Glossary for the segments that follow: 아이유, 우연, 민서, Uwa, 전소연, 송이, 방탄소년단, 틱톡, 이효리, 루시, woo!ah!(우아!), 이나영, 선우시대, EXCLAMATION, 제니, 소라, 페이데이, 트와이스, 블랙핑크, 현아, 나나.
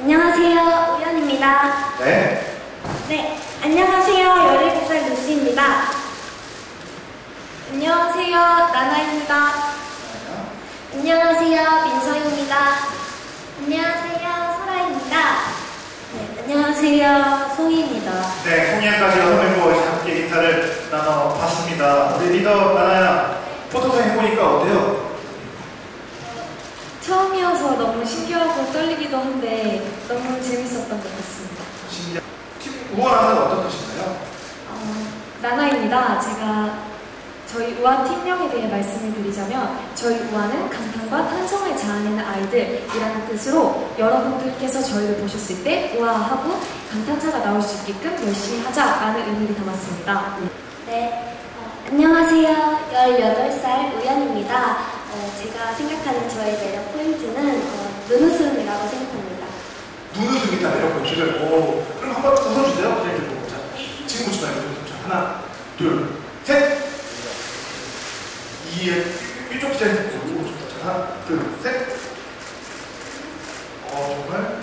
안녕하세요, 우연입니다. 네, 안녕하세요, 17살 루시입니다. 안녕하세요, 나나입니다. 안녕하세요, 민서입니다. 안녕하세요, 소라입니다. 네, 안녕하세요, 송이입니다. 네, 송이까지 6멤버와 함께 인사를 나눠봤습니다. 우리 리더 나나야, 포토타임 해보니까 어때요? 처음이어서 너무 신기하고 떨리기도 한데 너무 재밌었던 것 같습니다. 우아는 어떤 뜻인가요? 나나입니다. 제가 저희 우아 팀명에 대해 말씀을 드리자면 저희 우아는 감탄과 탄성을 자아내는 아이들이라는 뜻으로 여러분들께서 저희를 보셨을 때 우아하고 감탄사가 나올 수 있게끔 열심히 하자라는 의미를 담았습니다. 네, 안녕하세요. 18살 우연입니다. 제가 생각하는 저의 매력 포인트는 눈웃음이라고 생각합니다. 눈웃음이다, 매력 포인트를. 오, 그럼 한번 웃어주세요. 자, 지금부터 해보자. 하나, 둘, 셋. 이쪽 기자 해보고 싶다. 하나, 둘, 셋. 정말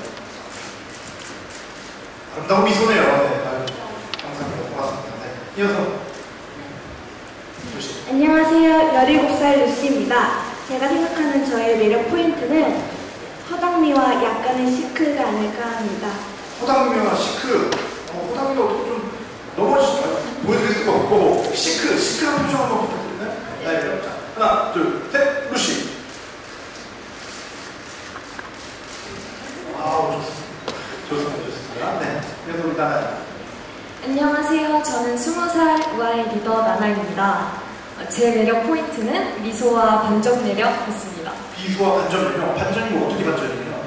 아름다운 미소네요. 네, 아유, 감사합니다. 고맙습니다. 네, 이어서. 안녕하세요. 17살 루시입니다. 제가 생각하는 저의 매력 포인트는 허당미와 약간의 시크가 아닐까 합니다. 허당미와 시크? 허당미가 어떻게 좀 넘어지실까요? 보여드릴 수가 없고 시크한 표정 한번 부탁드릴까요? 네. 자, 하나, 둘, 셋, 루시! 와우, 좋습니다. 네, 그래서 우리 나나야. 안녕하세요. 저는 20살 우아의 리더 나나입니다. 제 매력 포인트는 미소와 반전 매력이었습니다. 미소와 반전 매력? 반전이면 어떻게 반전이에요?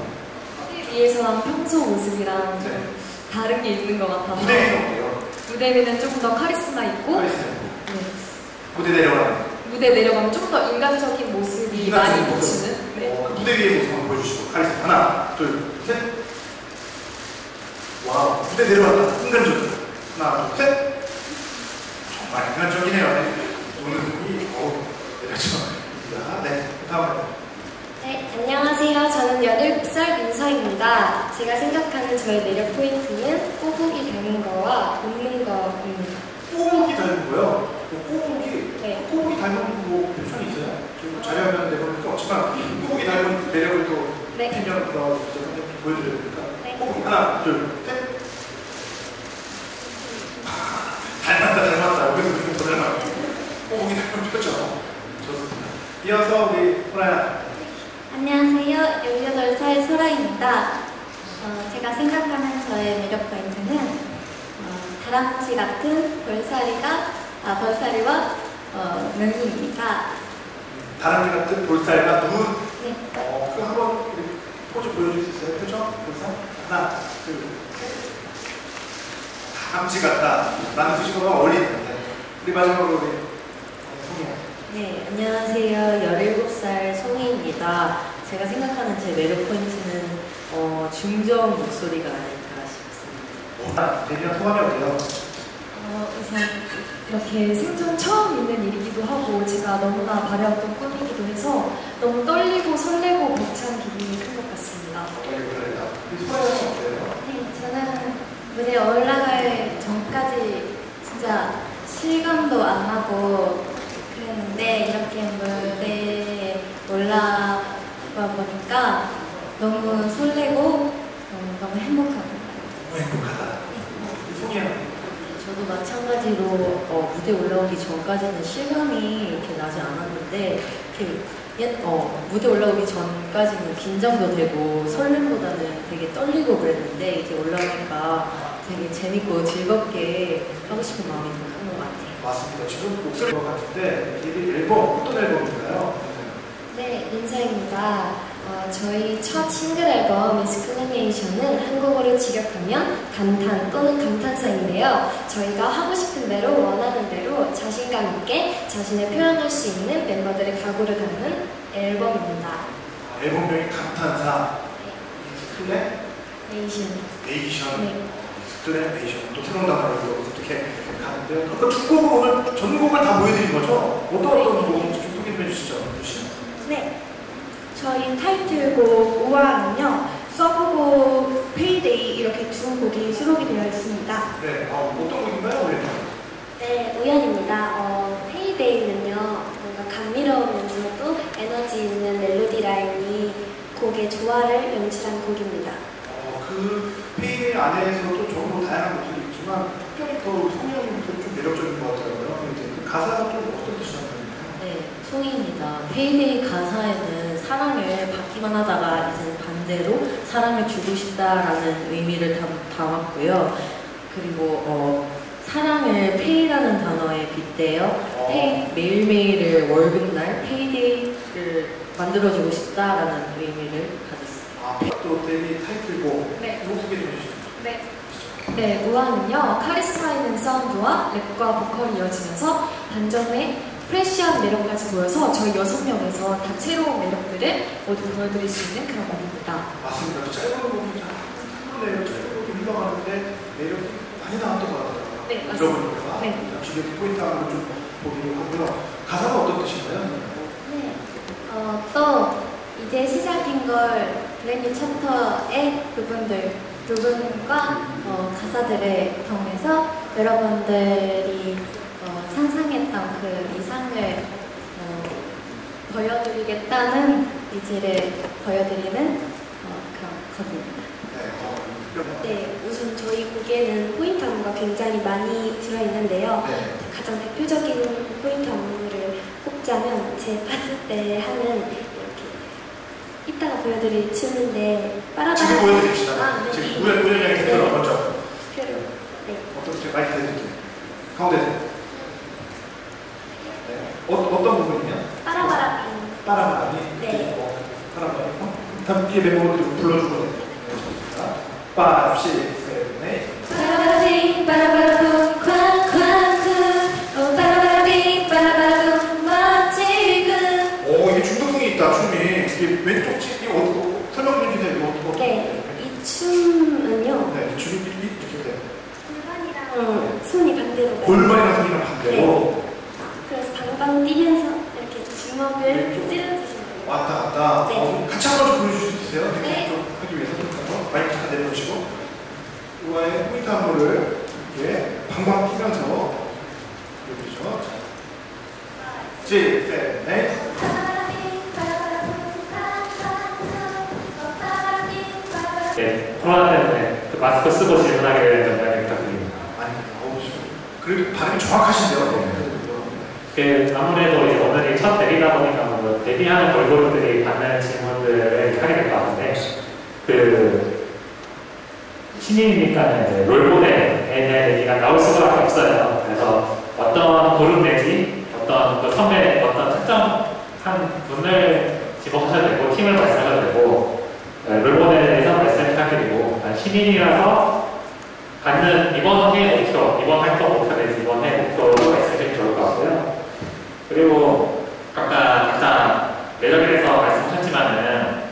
허리 위에서랑 평소 모습이랑 네. 다른 게 있는 것 같아서. 무대 위는 어때요? 무대 위는 조금 더 카리스마 있고. 카리스마 있고. 네. 무대 내려가면? 무대 내려가면 조금 더 인간적인 모습이 많이 보이는. 네. 무대 위의 모습 한번 보여주시고. 카리스마 하나, 둘, 셋. 와우. 무대 내려갔다. 인간적이다. 하나, 둘, 셋. 정말 인간적이네요. 네. 오늘 분이 내려가죠. 네. 다음으로. 네, 안녕하세요. 저는 17살 민서입니다. 제가 생각하는 저의 매력 포인트는 꼬북이 닮은 거와 웃는 거입니다. 꼬북이 닮은 거요? 꼬북이? 네. 꼬북이 닮은 뭐 표현이 있어요? 좀 자료하면 내버릴 게 없지만 꼬북이 닮은 매력을 또 표현을 보여드려야 됩니까? 네. 꼬북이 하나, 둘, 셋! 닮았다, 닮았다. 그래서 그렇게 더 닮았다. 꼬북이 닮은 표정. 좋습니다. 이어서 우리 소라야. 안녕하세요. 18살 소라입니다. 제가 생각하는 저의 매력 포인트는 다람쥐 같은 볼살이와 눈입니다. 다람쥐 같은 볼살과 눈? 네. 그럼 한번 포즈 보여줄 수 있어요? 표정? 볼살? 하나, 둘, 셋. 다람쥐 같다. 라는 수식어가 어울리는데. 우리 마지막으로 우리 송이야. 네, 안녕하세요. 17살 송이입니다. 제가 생각하는 제 매력 포인트는 중저음 목소리가 아닐까 싶습니다. 데뷔한 소감이 어때요? 우선 이렇게 생전 처음 있는 일이기도 하고 제가 너무나 바래왔던 꿈이기도 해서 너무 떨리고 설레고 벅찬 기분이 큰 것 같습니다. 떨리고 설레다. 소감이 어때요? 네, 저는 무대에 올라갈 전까지 진짜 실감도 안 나고 그랬는데 이렇게 무대에 올라와 보니까 너무 설레고 너무 행복합니다. 너무 행복하다. 송이야. 저도 마찬가지로 무대 올라오기 전까지는 실감이 이렇게 나지 않았는데 이렇게 무대 올라오기 전까지는 긴장도 되고 설렘보다는 되게 떨리고 그랬는데 이제 올라오니까 되게 재밌고 즐겁게 하고 싶은 마음이 듭니다. 맞습니다. 지금 목소리인 것 같은데 이 앨범 어떤 앨범인가요? 네, 민서입니다. 저희 첫 싱글 앨범 EXCLAMATION은 한국어로 직역하면 감탄 또는 감탄사인데요. 저희가 하고 싶은 대로 원하는 대로 자신감 있게 자신을 표현할 수 있는 멤버들의 각오를 담은 앨범입니다. 앨범명이 감탄사. 네. EXCLAMATION. 네. EXCLAMATION 또 새로운 단어로 어떻게 가는데요? 아까 두 곡을 전곡을 다 보여드린 거죠? 어떤 곡인지 좀 소개해 주시죠, 루시. 네, 저희 타이틀곡 우연은요 서브곡 페이데이 이렇게 두 곡이 수록이 되어 있습니다. 네, 어떤 곡인가요, 우연? 네, 우연입니다. 페이데이는요 뭔가 감미로우면서도 에너지 있는 멜로디 라인이 곡의 조화를 연출한 곡입니다. 그 페이데이 안에서도 정말 다양한 목소리 있지만 특별히 더 송이 목소리 좀 매력적인 것 같더라고요. 가사가 좀 어떤 뜻이었나요? 네, 송이입니다. 페이데이 가사에는 사랑을 받기만 하다가 이제 반대로 사랑을 주고 싶다라는 의미를 담았고요. 그리고 사랑을 페이라는 단어에 빗대요. 페이, 매일매일을 월급날 페이데이를 만들어주고 싶다라는 의미를 가졌습니다. 또 데뷔 타이틀곡 이거 소개해 주시죠. 네, 우아는요 카리스마 있는 사운드와 랩과 보컬이 이어지면서 반전의 프레쉬한 매력까지 보여서 저희 6명에서 다채로운 매력들을 모두 보여드릴 수 있는 그런 곡입니다. 맞습니다. 짧은 곡이 짧은 곡이 흘러가는데 매력이 많이 나왔던 것 같아요. 네, 맞습니다. 네. 지금 포인트 하는 걸 좀 보기로 하고요. 가사가 어떤 뜻인가요? 네, 또 이제 시작인 걸 블랙핑크 챕터의 부분과 가사들을 통해서 여러분들이 상상했던 그 이상을 보여드리겠다는 의지를 보여드리는 그런 곡입니다. 네, 우선 저희 곡에는 포인트 안무가 굉장히 많이 들어있는데요. 가장 대표적인 포인트 안무를 꼽자면 제 파트 때 하는 이따가 보여드릴 춤인데 빠라바라 지금 보여드립시다. 지금 우연히 들어 먼저 어떻게 마이크 대주세요. 가운데서 어떤 부분이냐? 빠라바라 빠라바라니? 네 빠라바라니? 다음 뒤에 멤버들이 불러주고 빠라바라니 응, 손이 반대로. 골반이랑 손이랑 반대로? 네. 그래서 방방 뛰면서 이렇게 주먹을 네. 찔러주시면 돼요. 왔다 갔다. 네. 같이 한 번 좀 보여주실 수 있어요? 네. 좀 하기 위해서 좀 한번 마이크 다 내려놓으시고 우아의 포인트 한 번을 이렇게 방방 뛰면서 보여주시죠. 찌, 셋, 넷. 네, 코로나 때문에 그 마스크 쓰고 질문하게 되는 말 부탁드립니다. 아니, 그래도 발음이 정확하신데요? 네. 그 아무래도 이제 오늘이 첫 데뷔다 보니까 뭐 데뷔하는 걸그룹들이 받는 질문들을 하게 될 것 같은데, 그 신인이니까 이제 롤모델에 대한 얘기가 나올 수밖에 없어요. 그래서 어떤 그룹 내지 어떤 그 선배, 어떤 특정한 분을 집어하셔도 되고 팀을 발생하셔도 되고. 롤모델에 대해서 말씀을 부탁드리고, 신인이라서 받는 이번 해의 목표, 이번 활동 목표는 이번 해의 목표로 말씀드리면 좋을 것 같고요. 그리고 아까 각자 매력에 대해서 말씀하셨지만은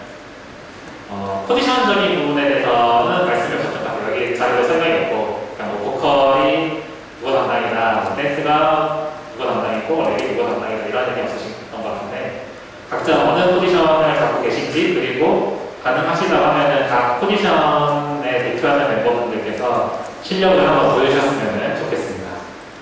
포지션적인 부분에 대해서는 말씀을 하셨던 것 같아요. 여기 자료도 설명이 있고, 그러니까 뭐 보컬이 누가 담당이다, 뭐 댄스가 누가 담당이고, 랩이 누가 담당이다 이런 얘기 없으셨던 것 같은데, 각자 어느 포지션을 잡고 계신지, 그리고 가능하시다고 하면은 각 포지션에 대표하는 멤버분들께서 실력을 한번 보여주셨으면 좋겠습니다.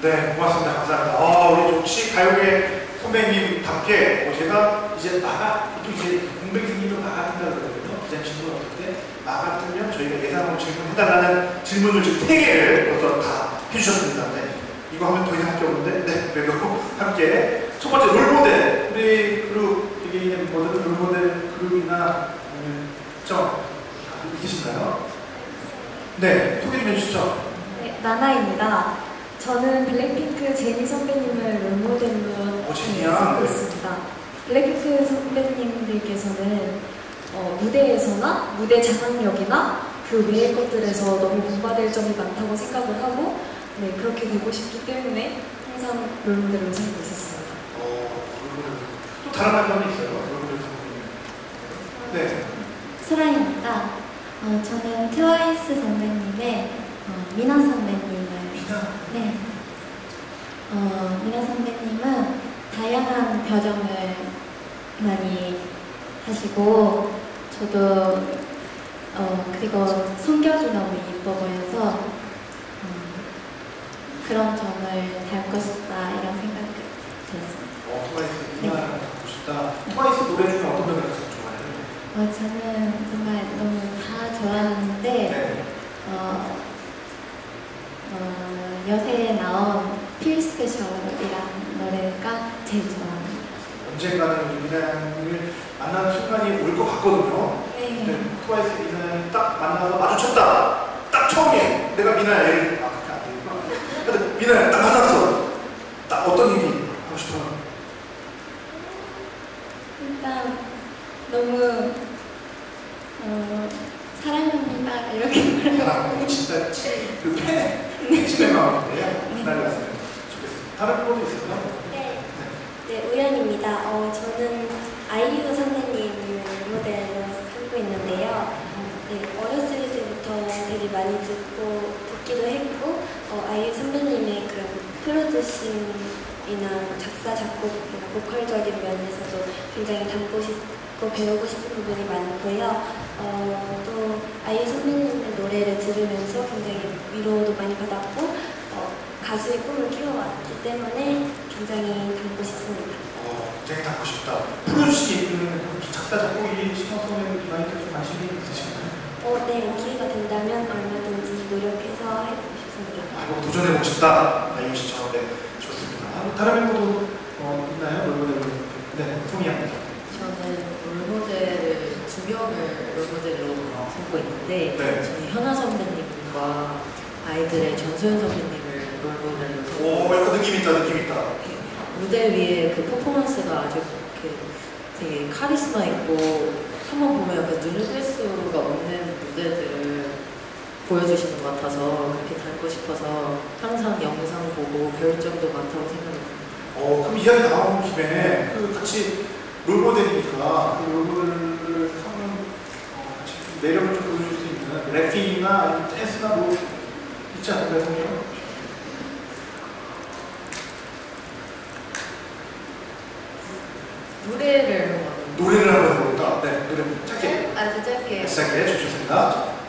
네, 고맙습니다. 감사합니다. 우리 혹시 가요계 선배님답게 제가 이제 또 이제 공백생님도 나가신다고 그러거든요. 그냥 질문 없을 때 나갔으면 저희가 예상으로 질문해달라는 질문을 지금 3개를 다 해주셨습니다. 네. 이거 하면 더 이상 할 게 없는데, 네, 그래도 함께 첫 번째 롤모델, 우리 그룹 되게 있는 멤버들 롤모델 그룹이나 있으신가요? 네, 소개 좀 해주시죠. 네, 나나입니다. 저는 블랙핑크 제니 선배님을 롤모델로 삼고 있습니다. 블랙핑크 선배님들께서는 무대에서나 무대 장악력이나 그 외의 것들에서 너무 공부받을 점이 많다고 생각을 하고, 네, 그렇게 되고 싶기 때문에 항상 롤모델로 삼고 있었습니다. 또 다른 반면이 있어요? 롤모델 선배님. 네. 소라입니다. 저는 트와이스 선배님의 민서 선배님을 네. 민서 선배님은 다양한 표정을 많이 하시고, 저도 그리고 성격이 너무 예뻐 보여서 그런 점을 닮고 싶다 이런 생각이 들었습니다. 트와이스 누나 싶다. 트와이스 노래 중에 어떤 노래가? 저는 정말 너무 다 좋아하는데 네. 요새 나온 필 스페셜이라는 노래가 제일 좋아합니다. 언젠가는 이나영을 만나는 순간이 올 것 같거든요. 네. 네. 트와이스 이나영 딱 만나서 마주쳤다. 딱 처음에 내가 미나엘 미나엘 딱 만났어. 딱 어떤 얘기 하고 싶어? 일단 너무 사랑합니다 이렇게 말하고 진짜 그 팬의 마음인데요. 기다려주시면 좋겠습니다. 다른 분도 있을까요? 네. 네, 우연입니다. 저는 아이유 선배님을 모델로 삼고 있는데요. 네, 어렸을 때부터 되게 많이 듣기도 했고, 아이유 선배님의 그런 프로듀싱이나 작사, 작곡, 보컬적인 면에서도 굉장히 담고 싶고 배우고 싶은 부분이 많고요. 또 아이유 선배님의 노래를 들으면서 굉장히 위로도 많이 받았고, 가수의 꿈을 키워왔기 때문에 굉장히 담고 싶습니다. 굉장히 담고 싶다. 프로듀싱, 작사, 작곡이 시청소년 기반이 좀 관심이 있으신가요? 네, 기회가 된다면 얼마든지 노력해서 해보고 싶습니다. 도전해보고 싶다. 아이유 시청, 네, 좋습니다. 다른 멤버도 있나요? 네, 송이야. 저는 롤모델 2명을 롤모델로 삼고 있는데, 네. 저는 현아 선배님과 아이들의 전소연 선배님을 롤모델로 삼고 있습니다. 오, 약간 느낌 있다. 네. 무대 위에 그 퍼포먼스가 아주 되게 카리스마 있고, 한번 보면 약간 눈을 뗄 수가 없는 무대들을 보여주시는 것 같아서 그렇게 닮고 싶어서 항상 영상 보고 배울 점도 많다고 생각합니다. 그럼 이야기 나온 김에 같이 롤모델이니까 그 롤모델을 하면 매력을 좀 보여줄 수 있는 랩핑이나 댄스나 뭐 있지 않을까요? 노래를 노래를 하려고 합니다. 네, 노래 짧게. 아주 짧게. 짧게 좋습니다.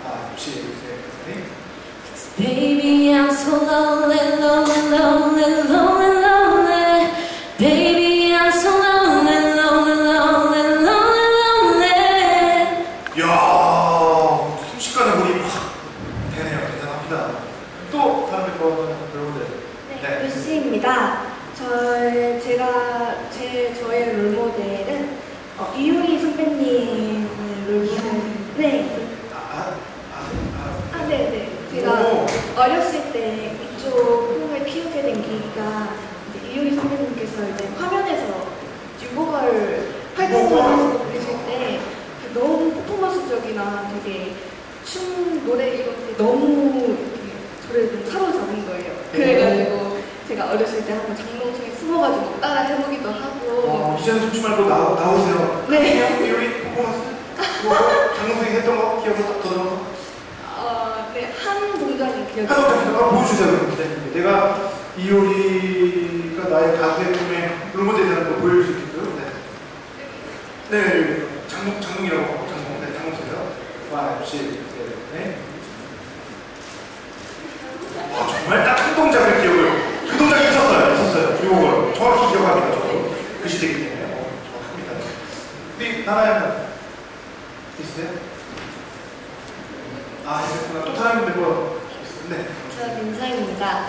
아, 혹시 이렇게. Baby, I'm so lonely, lonely, lonely, lonely, lonely. Baby, I'm so lonely, lonely, lonely, lonely, lonely. 이야, 순식간에 물이 확 되네요. 대단합니다. 또 다른 멤버는 여러분들. 네, 루시입니다. 저의 롤모델은 이효리 선배님을 롤모델. 네. 네네. 제가 어렸을 때 이쪽 꿈을 키우게 된 계기가 이효리 선배님께서 이제 화면에서 유보걸 활동을 계실 때 너무 퍼포먼스적이나 되게 춤, 노래 이런 게 너무 저를 사로잡은 거예요. 그래가지고 제가 어렸을 때 한번 장롱성에 숨어가지고 따라 해보기도 하고. 이제는 숨지 말고 나오세요. 네. 이효리 퍼포먼스 장롱성에 했던 거 기억이 딱 들어요. 한 동작이 기억이 나요. 보여주세요. 내가 이효리가 나의 가수의 꿈에 롤모델이라는 걸 보여줄 수 있고요. 네, 네, 장동이라고 장동, 네, 장동이요. 와, 역시, 네. 아, 정말 딱 한 동작을 기억해요. 그 동작이 있었어요. 이걸 정확히 기억합니다. 저도 그 시대이기 때문에 정확합니다. 우리 나나야 있으세요? 아, 그렇구나. 또 다른 멤버. 네. 저 민서입니다.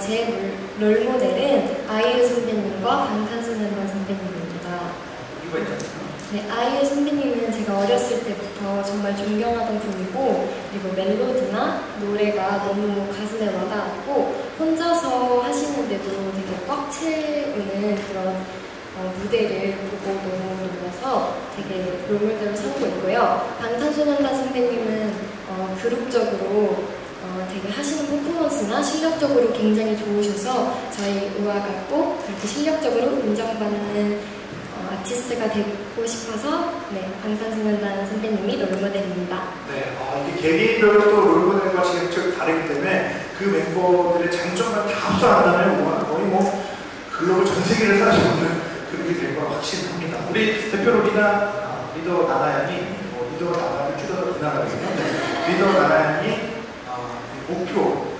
제 롤모델은 아이유 선배님과 방탄소년단 선배님입니다. 이거 있잖아요. 네, 아이유 선배님은 제가 어렸을 때부터 정말 존경하던 분이고, 그리고 멜로디나 노래가 너무 가슴에 와닿았고, 혼자서 하시는데도 되게 꽉 채우는 그런 무대를 보고 너무 놀라서 되게 롤모델로 삼고 있고요. 방탄소년단 선배님은 그룹적으로 되게 하시는 퍼포먼스나 실력적으로 굉장히 좋으셔서 저희 우아가 꼭 그렇게 실력적으로 인정받는 아티스트가 되고 싶어서, 네, 방탄소년단 선배님이 롤모델입니다. 네, 이게 개개인별로 또 롤모델과 지역적으로 다르기 때문에 그 멤버들의 장점을 다 합산한다면 거의 뭐 글로벌 전 세계를 사시는 그렇게 될 건 확실합니다. 우리 대표로 리더 나나양이, 리더 나나를 줄여서 리나라고 했는데, 리더 나나양이 목표,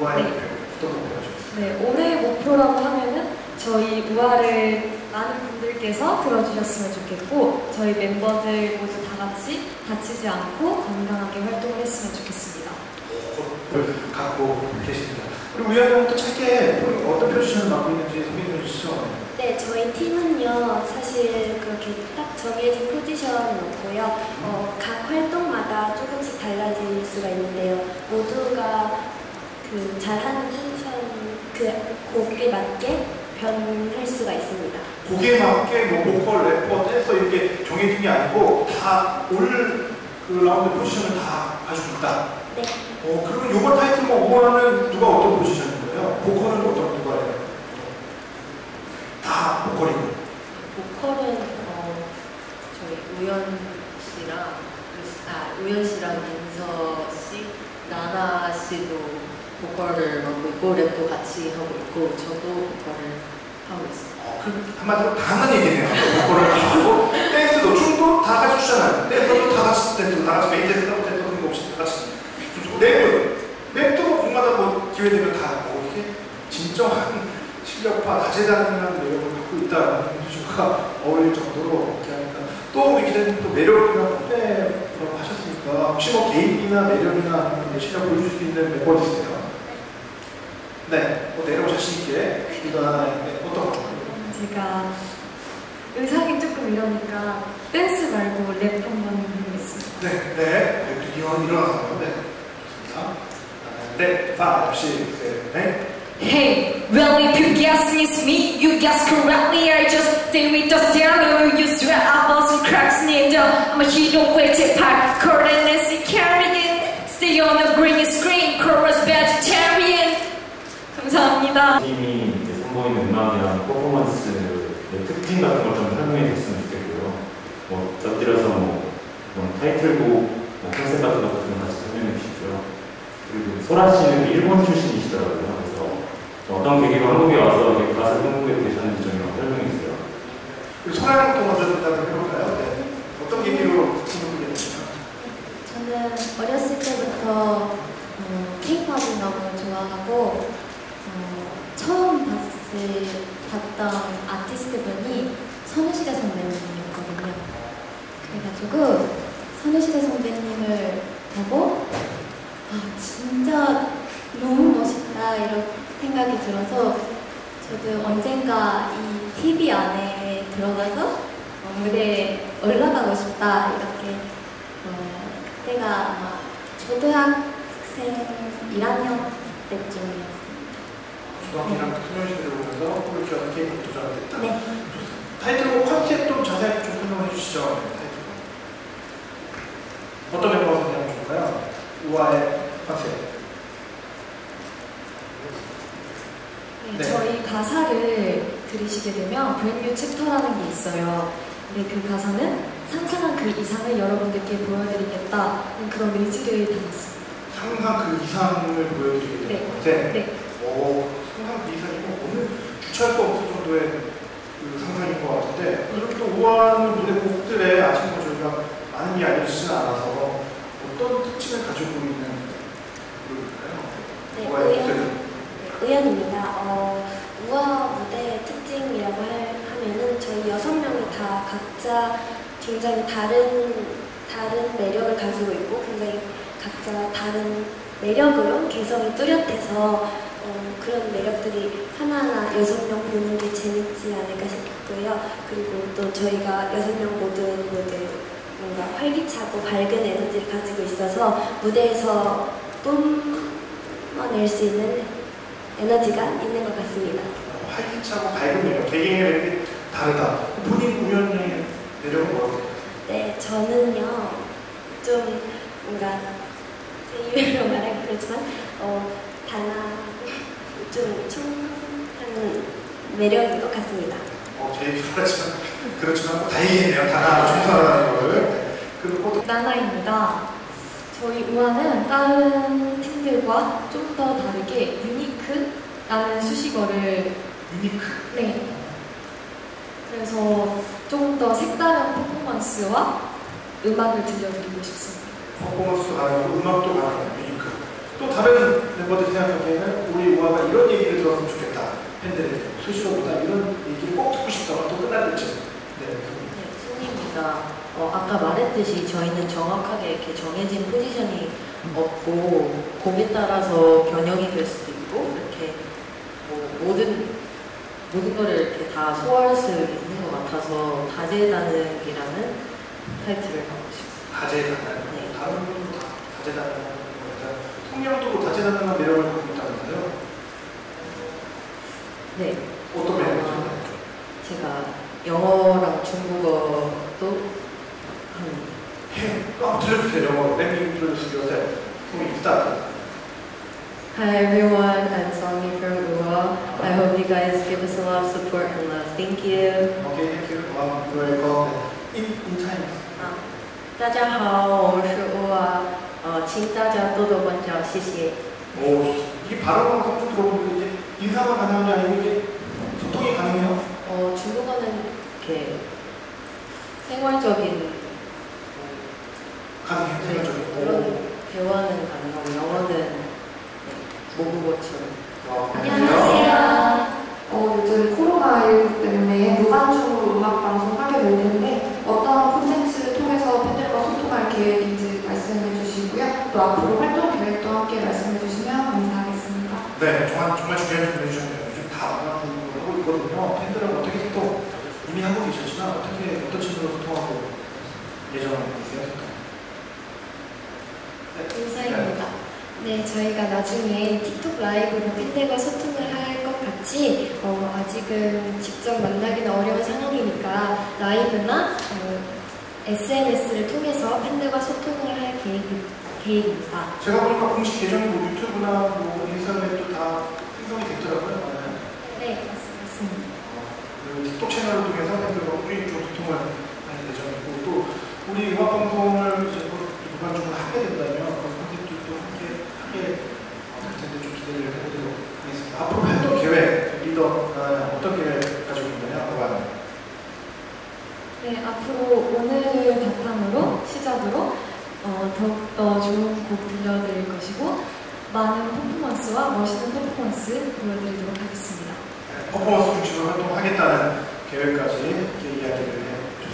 우아의 목표, 어떤 목표가 좋겠어요? 네, 올해의 목표라고 하면은 저희 우아를 많은 분들께서 들어주셨으면 좋겠고, 저희 멤버들 모두 다 같이 다치지 않고 건강하게 활동을 했으면 좋겠습니다. 갖고 계십니다. 그리고 우연히 한번 또 짧게 어떤 표시를 맡고 있는지 소개해 주시죠. 네, 저희 팀은요, 사실 그렇게 딱 정해진 포지션은 없고요. 각 활동마다 조금씩 달라질 수가 있는데요. 모두가 그 잘하는 곡에 맞게 변할 수가 있습니다. 곡에 맞게 뭐 보컬, 래퍼, 댄서 이렇게 정해진 게 아니고 다 올 그 라운드 포지션을 다 가지고 있다. 네. 그러면 요번 타이틀곡 응원하는 누가 어떤 포지션인 거예요? 보컬은 어떤 누가 해요? 다 보컬이고. 보컬은 저희 우연 씨랑 민서 씨, 나나 씨도 보컬을 맡고 있고, 랩도 같이 하고 있고, 저도 보컬을 하고 있어요. 한마디로 다 하는 얘기네요. 보컬을 다 하고, 댄스도 춤도 다 같이 추잖아요. 댄서도 다 같이 댄스도 다 같이 메인 댄스도 하고 댄스도 그런 거 없이 다 같이 랩도 곡마다 뭐 기회 되면 다 이렇게 진정한 실력파, 다재다능한 매력을 갖고 있다는 표시가 어울릴 정도로 이렇게 하니까. 또 우리 기자님 또 매력이나 판매라고 하셨으니까 혹시 뭐 개인이나 매력이나 실력 보여줄 수 있는 멤버 있으세요? 네, 내려오 자신 있게 이거 하나인데 어떤 거죠? 제가 의상이 조금 이러니까 댄스 말고 랩 한번 해보겠습니다. 네, 네, 이왕 일어나서 네, 좋습니다. 네, 다 없이 네. Hey, well if you guess it's me, you guess correctly. I just stay with the stereo. You swear I was cracks ninja. I'm a hero with a pack, coordinates carrying. Stay on the green screen, chorus vegetarian. 감사합니다. 팀이 이제 선보이는 음악이랑 퍼포먼스 특징 같은 걸 좀 설명해 주셨으면 좋겠고요. 뭐 곁들여서 뭐 타이틀곡, 뭐 컨셉 같은 것도 좀 같이 설명해 주시고요. 그리고 소라 씨는 일본 출신이시더라고요. 어떤 계기로 한국에 와서 가수 선보이게 되셨는지 좀 설명해 주세요. 소라랑 또 먼저 대답을 해볼까요? 네. 어떤 계기로 친구분이 되셨나요? 저는 어렸을 때부터 K-POP을 너무 좋아하고 처음 봤던 아티스트분이 선우시대 선배님이었거든요. 그래가지고 선우시대 선배님을 보고 아 진짜 너무 멋있다 이런 생각이 들어서 저도 언젠가 이 TV 안에 들어가서 무대에 올라가고 싶다 이렇게 그때가 아마 초등학생 1학년 때쯤이었어요. 중학생이랑 소녀시대를 보면서 그렇게 하는 게임을 도전을 했다. 네. 타이틀곡 컨셉 좀 자세히 좀 설명해 주시죠. 타이틀곡. 어떤 멤버가 선택하면 좋을까요? 우아의 컨셉. 네, 네. 저희 가사를 들으시게 되면 브랜뉴 챕터라는 게 있어요. 근데 그 가사는 상상한 그 이상을 여러분들께 보여드리겠다 그런 의지를 담았습니다. 상상 그 이상을 보여드리겠다. 네. 네. 네. 오, 상상 그 이상이고 오늘 주체할 수 없을 정도의 그 상상인 것 같은데 그리고 또 우아한 무대곡들의 아직도 저희가 많이 알려지진 않아서 어떤 특징을 가지고 있는 그럴까요? 네, 우연입니다. 우아 무대의 특징이라고 하면은 저희 6명이 다 각자 굉장히 다른 매력을 가지고 있고 굉장히 각자 다른 매력으로 개성이 뚜렷해서 그런 매력들이 하나하나 6명 보는 게 재밌지 않을까 싶고요. 그리고 또 저희가 6명 모두 뭔가 활기차고 밝은 에너지를 가지고 있어서 무대에서 뿜어낼 수 있는 에너지가 있는 것 같습니다. 활기차고 밝은 매력, 개개인의 매력이 다르다. 본인 우연의 매력은 뭐예요? 네, 저는요. 좀 뭔가 제 입으로 말하기 그렇지만 다나 좀 청하는 매력인 것 같습니다. 제일 그렇지만 그렇지만 다행이네요. 다나 청소하는 걸. 그리고 나나입니다. 저희 우아는 다른 팀들과 좀 더 다르게 유니크라는 수식어를 유니크. 네. 그래서 조금 더 색다른 퍼포먼스와 음악을 들려드리고 싶습니다. 퍼포먼스도 가능하고 음악도 가능해요. 또 다른 멤버들 생각하기에는 우리 우아가 이런 얘기를 들었으면 좋겠다. 팬들의 수식어보다 이런 얘기를 꼭 듣고 싶다가 또 끝날 때쯤. 네. 송이입니다. 아까 말했듯이 저희는 정확하게 이렇게 정해진 포지션이 없고 곡에 따라서 변형이 될 수도 있고 이렇게 모든 거를 이렇게 다 소화할 수 있는 것 같아서 다재다능이라는 타이틀을 갖고 싶어요. 다재다능. 네. 다른 분도 다 다재다능. 성량도 다재다능한 매력을 갖고 있다면서요? 네. 어떤 매력이죠? 제가 영어랑 중국어도 합니다. 한번 들려주세요. 영어로. Let me introduce yourself. 송이, start. Hi everyone, I'm Songy from Uwa. I hope you guys give us a lot of support and love. Thank you. Okay, thank you. Welcome. In Chinese. 大家好,我是Uwa. 请大家多多关照，谢谢。 이 발음만 좀 들어보면 이제 인사가 가능하냐 아니면 이게 소통이 가능해요? 중국어는 이렇게 생활적인 가능해요. 생활적인 그런 대화는 가능하고 영어는 모국어처럼. 안녕하세요. 요즘 코로나19 때문에 무관중으로 음악 방송 하게 됐는데 어떤 콘텐츠를 통해서 팬들과 소통할 계획인지 말씀해 주세요. 또 앞으로 활동 계획도 함께 말씀해 주시면 감사하겠습니다. 네, 정말 중요한 질문 주셨네요. 요즘 다 만나는 하고 있거든요. 팬들은 어떻게 소통, 이미 하고 계셨지만 어떻게 어떤 친구로 소통하고 예정하고 계세요? 네. 인사입니다. 네, 저희가 나중에 틱톡 라이브로 팬들과 소통을 할 것 같이 아직은 직접 만나기는 어려운 상황이니까 라이브나 SNS를 통해서 팬들과 소통을 할 계획입니다. 제가 보니까 공식 계정이 뭐 유튜브나 뭐 인스타그램도 다 생성이 됐더라고요. 네, 맞습니다. 그리고 틱톡 채널을 통해서 팬들과 우리 좀 소통을 하는 예정이고 또 우리 음악 방송을 이제 무관중으로 하게 된다면 그런 컨텐츠도 함께 할 텐데 좀 기대를 해보도록 하겠습니다. 앞으로 활동 계획, 리더가 어떤 계획 가지고 있나요? 많은 퍼포먼스와 멋있는 퍼포먼스 보여드리도록 하겠습니다. 네, 퍼포먼스 중심으로 활동하겠다는 계획까지 이렇게 이야기를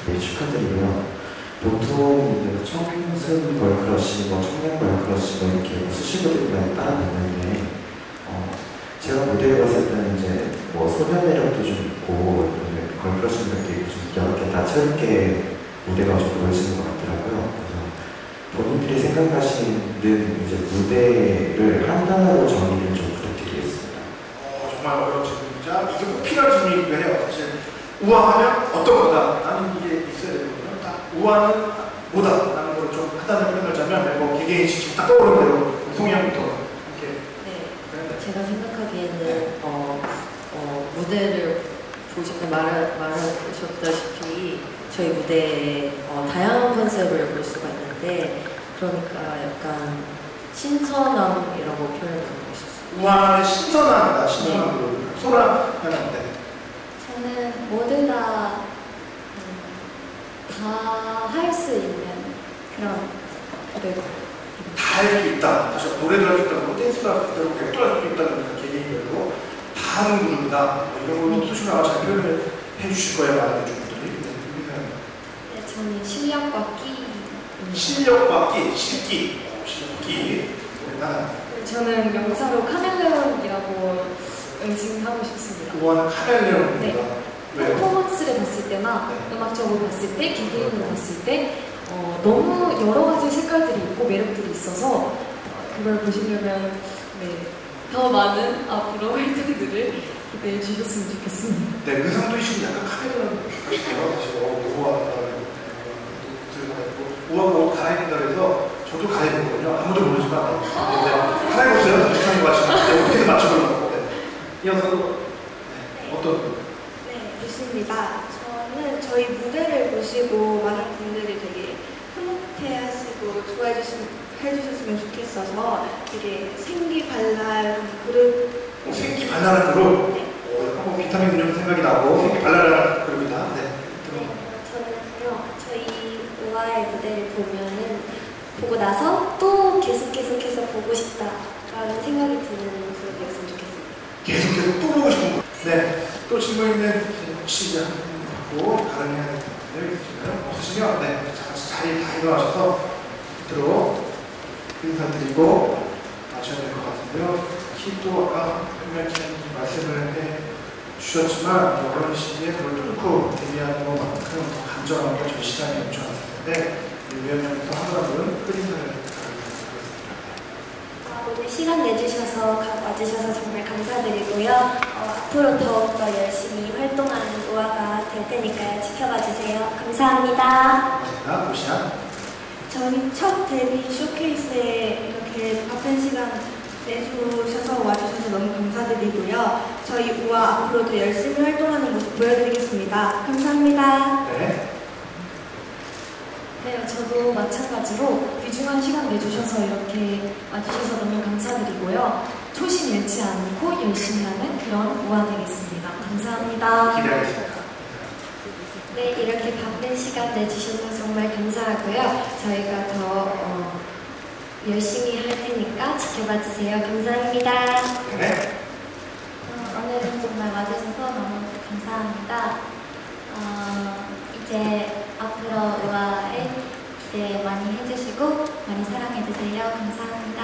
해주셔서 축하드리고요. 보통 청순 걸크러쉬, 청량 걸크러쉬 이렇게 수식어들이 많이 따라다니는데 제가 무대에 봤을 때는 이제 소녀 매력도 좀 있고 걸크러쉬 매력도 있고 좀 여러 개 다채롭게 무대가 좀 보여지는 것 같더라고요. 그래서 본인들이 생각하시는 이제 무대를 한 단어로 정의를 좀 부탁드리겠습니다. 정말 어려운 질문이죠. 이게 꼭 필요한 질문이긴 해요. 사실 우아하면 어떤 거다. 나는 이게 있어야 되거든요. 우아는 뭐다 라는 걸 좀 하다는 생각을 짜면 개개인 지금 딱 떠오르는 대로 송이 형부터 이렇게. 네, 제가 생각하기에는 무대를 보시면 말하셨다시피 저희 무대에 다양한 컨셉을 볼 수가 있는데 그러니까 약간 신선함이라고 표현하고 싶습니다. 우아는 신선함이다. 신선함으로. 네. 소라 현아인데 저는 모두 다 할 수 있는 그런 노래가 다 할 수 있다. 다시 노래도 할 수 있다고 댄스도 할 수 있다고 백도 할 수 있다는 개개인별로 다 하는 그룹이다. 이런 걸로 수시로 잘 표현을 해주실 거예요. 많은 분들이. 네, 저는 실력과 끼. 실력과 끼, 실기, 실기. 나나. 저는 명사로 카멜레온이라고 응징하고 싶습니다. 우아는 카멜레온입니다. 네. 퍼포먼스를 봤을 때나 네. 음악적으로 봤을 때, 개개인으로 봤을 때 너무 여러 가지 색깔들이 있고 매력들이 있어서 그걸 보시려면 네, 더 많은 앞으로 활동들을 기대해 주셨으면 좋겠습니다. 네, 의상도 있으면 약간 카메라를 보고 우아하고 가라입는다 그래서 저도 가라입거든요. 아무도 모르지만 가라입었어요. 비슷한 거 하시는데 어떻게든 맞춰보려고 이 영상도 어떤 좋습니다. 저는 저희 무대를 보시고 많은 분들이 되게 흐뭇해하시고 좋아해주셨으면 좋겠어서 되게 생기발랄한 그룹. 생기발랄한 그룹? 네. 한번 비타민 음료 생각이 나고 생기발랄한 그룹이다. 네. 네. 저는요 저희 우아의 무대를 보면은 보고 나서 또 계속 보고 싶다라는 생각이 드는 그룹이었으면 좋겠습니다. 계속 또 보고 싶은 거. 네. 또 질문 있는. 혹시 하고 다른 분들 없으시면 네, 자리 다 일어나셔서 그대로 인사드리고 마쳐야 될 것 같은데요. 특히 또 아까 팬분께서 말씀을 해주셨지만 어려운 시기에 그걸 뚫고 대비하는 것만큼 더 간절하고 절실함이 넘쳐났는데 우리 위원님부터 하루하루 큰 인사를 부탁드리겠습니다. 오늘 시간 내주셔서 와주셔서 정말 감사드리고요. 앞으로 더욱더 열심히 활동하는 우아가 될 테니까요. 지켜봐 주세요. 감사합니다. 고맙습니다. 루시야. 저희 첫 데뷔 쇼케이스에 이렇게 바쁜 시간 내주셔서 와주셔서 너무 감사드리고요. 저희 우아 앞으로 더 열심히 활동하는 모습 보여드리겠습니다. 감사합니다. 네. 네, 저도 마찬가지로 귀중한 시간 내주셔서 이렇게 와주셔서 너무 감사드리고요. 초심 잃지 않고 열심히 하는 그런 우아 되겠습니다. 감사합니다. 기대하겠습니다. 네, 이렇게 바쁜 시간 내주셔서 정말 감사하고요. 저희가 더 열심히 할 테니까 지켜봐주세요. 감사합니다. 네. 오늘은 정말 와주셔서 너무 감사합니다. 이제 앞으로 우아에 기대 많이 해주시고 많이 사랑해주세요. 감사합니다.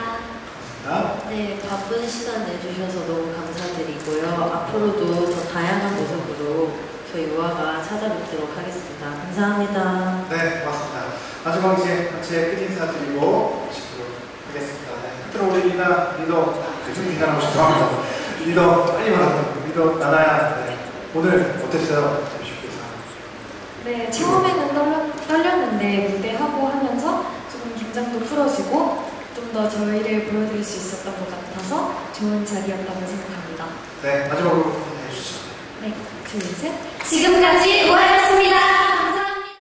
네, 바쁜 시간 내주셔서 너무 감사드리고요. 앞으로도 더 다양한 모습으로 저희 우아가 찾아뵙도록 하겠습니다. 감사합니다. 네, 고맙습니다. 마지막 이제 같이 끝 인사드리고 마치도록 하겠습니다. 끝으로 우리 리더, 리더라고 싶어합니다. 리더, 빨리 말하세요. 리더, 나나야. 네. 오늘 어땠어요? 네, 처음에는 떨렸는데 무대하고 하면서 좀 긴장도 풀어지고 좀 더 저희를 보여드릴 수 있었던 것 같아서 좋은 자리였다고 생각합니다. 네, 마지막으로 해주시죠. 네, 둘, 셋. 지금까지 우아였습니다.